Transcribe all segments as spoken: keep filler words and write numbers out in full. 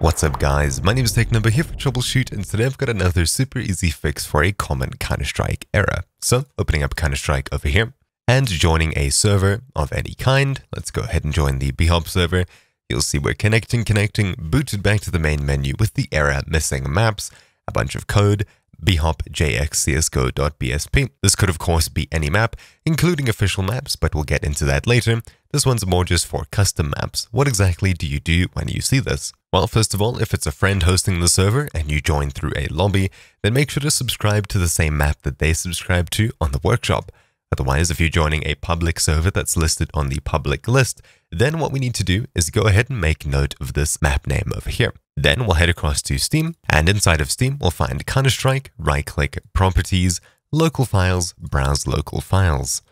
What's up guys, my name is TechNumber here for TroubleChute, and today I've got another super easy fix for a common Counter-Strike error. So opening up Counter-Strike over here and joining a server of any kind. Let's go ahead and join the bhop server. You'll see we're connecting, connecting, booted back to the main menu with the error missing maps, a bunch of code, b hop dot j x dot c s g o dot b s p. This could of course be any map, including official maps, but we'll get into that later. This one's more just for custom maps. What exactly do you do when you see this? Well, first of all, if it's a friend hosting the server and you join through a lobby, then make sure to subscribe to the same map that they subscribe to on the workshop. Otherwise, if you're joining a public server that's listed on the public list, then what we need to do is go ahead and make note of this map name over here. Then we'll head across to Steam, and inside of Steam, we'll find Counter-Strike, right-click, Properties, Local Files, Browse Local Files.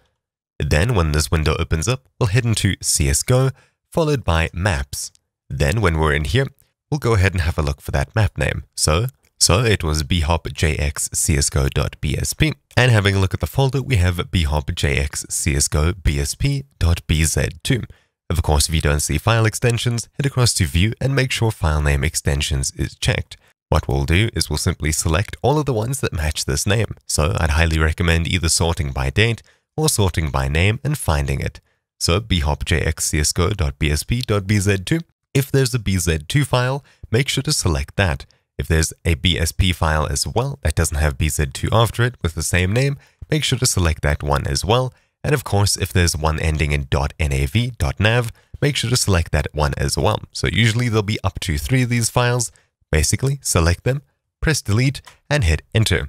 Then when this window opens up, we'll head into C S G O, followed by Maps. Then when we're in here, we'll go ahead and have a look for that map name. So, so it was b hop j x dot c s g o dot b s p. And having a look at the folder, we have b hop j x dot c s g o dot b s p dot b z two. Of course, if you don't see file extensions, head across to View and make sure File Name Extensions is checked. What we'll do is we'll simply select all of the ones that match this name. So I'd highly recommend either sorting by date or sorting by name and finding it. So b hop j x dot c s g o dot b s p dot b z two. If there's a b z two file, make sure to select that. If there's a B S P file as well that doesn't have b z two after it with the same name, make sure to select that one as well. And of course, if there's one ending in .nav, .nav, make sure to select that one as well. So usually there'll be up to three of these files. Basically, select them, press delete, and hit enter.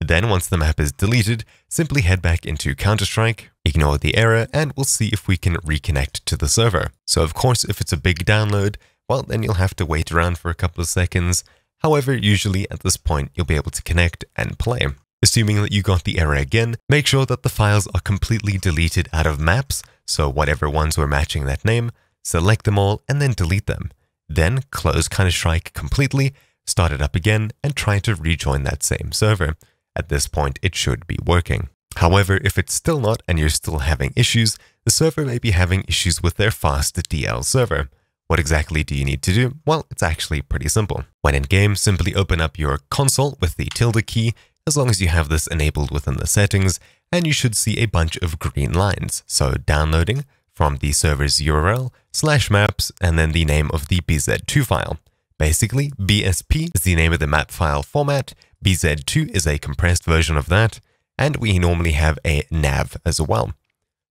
Then once the map is deleted, simply head back into Counter-Strike, ignore the error, and we'll see if we can reconnect to the server. So of course, if it's a big download, well, then you'll have to wait around for a couple of seconds. However, usually at this point, you'll be able to connect and play. Assuming that you got the error again, make sure that the files are completely deleted out of maps, so whatever ones were matching that name, select them all and then delete them. Then close Counter-Strike completely, start it up again, and try to rejoin that same server. At this point, it should be working. However, if it's still not and you're still having issues, the server may be having issues with their fast D L server. What exactly do you need to do? Well, it's actually pretty simple. When in game, simply open up your console with the tilde key, as long as you have this enabled within the settings, and you should see a bunch of green lines. So downloading from the server's U R L, slash maps, and then the name of the b z two file. Basically, B S P is the name of the map file format, b z two is a compressed version of that, and we normally have a nav as well.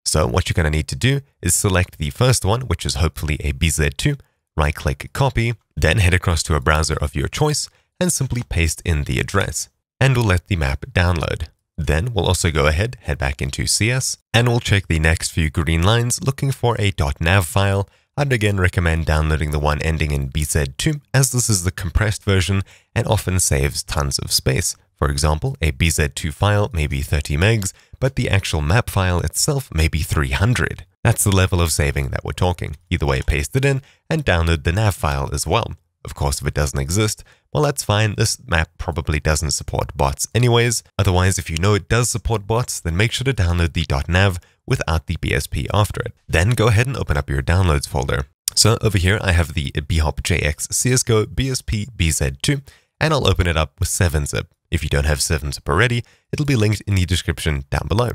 So what you're going to need to do is select the first one, which is hopefully a b z two, right-click copy, then head across to a browser of your choice and simply paste in the address, and we'll let the map download. Then we'll also go ahead, head back into C S, and we'll check the next few green lines looking for a .nav file. I'd again recommend downloading the one ending in b z two, as this is the compressed version and often saves tons of space. For example, a b z two file may be thirty megs, but the actual map file itself may be three hundred. That's the level of saving that we're talking. Either way, paste it in and download the nav file as well. Of course, if it doesn't exist, well, that's fine. This map probably doesn't support bots anyways. Otherwise, if you know it does support bots, then make sure to download the .nav without the B S P after it. Then go ahead and open up your downloads folder. So over here, I have the b hop j x dot c s g o dot b s p dot b z two, and I'll open it up with seven zip. If you don't have seven zip already, it'll be linked in the description down below.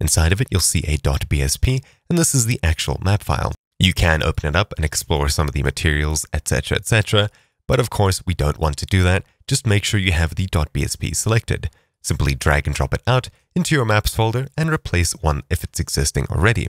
Inside of it, you'll see a .bsp, and this is the actual map file. You can open it up and explore some of the materials, et cetera, et cetera, but of course, we don't want to do that. Just make sure you have the .bsp selected. Simply drag and drop it out into your maps folder and replace one if it's existing already.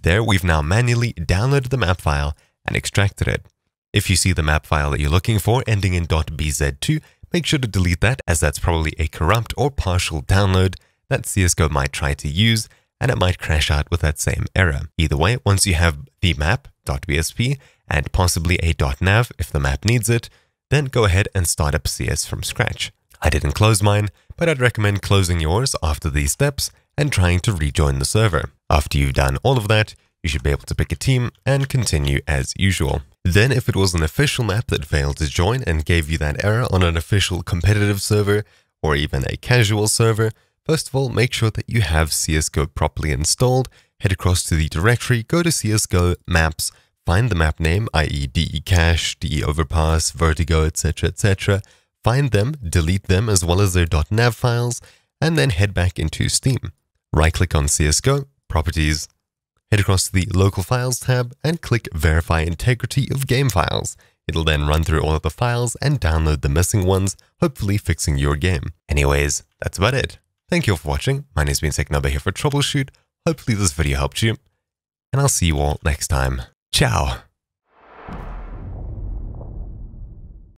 There, we've now manually downloaded the map file and extracted it. If you see the map file that you're looking for ending in .bz two, make sure to delete that, as that's probably a corrupt or partial download that C S G O might try to use, and it might crash out with that same error. Either way, once you have the map.bsp and possibly a .nav if the map needs it, then go ahead and start up C S from scratch. I didn't close mine, but I'd recommend closing yours after these steps and trying to rejoin the server. After you've done all of that, you should be able to pick a team and continue as usual. Then if it was an official map that failed to join and gave you that error on an official competitive server or even a casual server, first of all, make sure that you have C S G O properly installed, head across to the directory, go to C S G O, Maps, Find the map name, that is. D E Cache, D E Overpass, Vertigo, et cetera, et cetera. Find them, delete them as well as their .nav files, and then head back into Steam. Right-click on C S G O, Properties, head across to the Local Files tab and click Verify Integrity of Game Files. It'll then run through all of the files and download the missing ones, hopefully fixing your game. Anyways, that's about it. Thank you all for watching. My name's been Siknaba here for TroubleChute. Hopefully this video helped you, and I'll see you all next time. Ciao!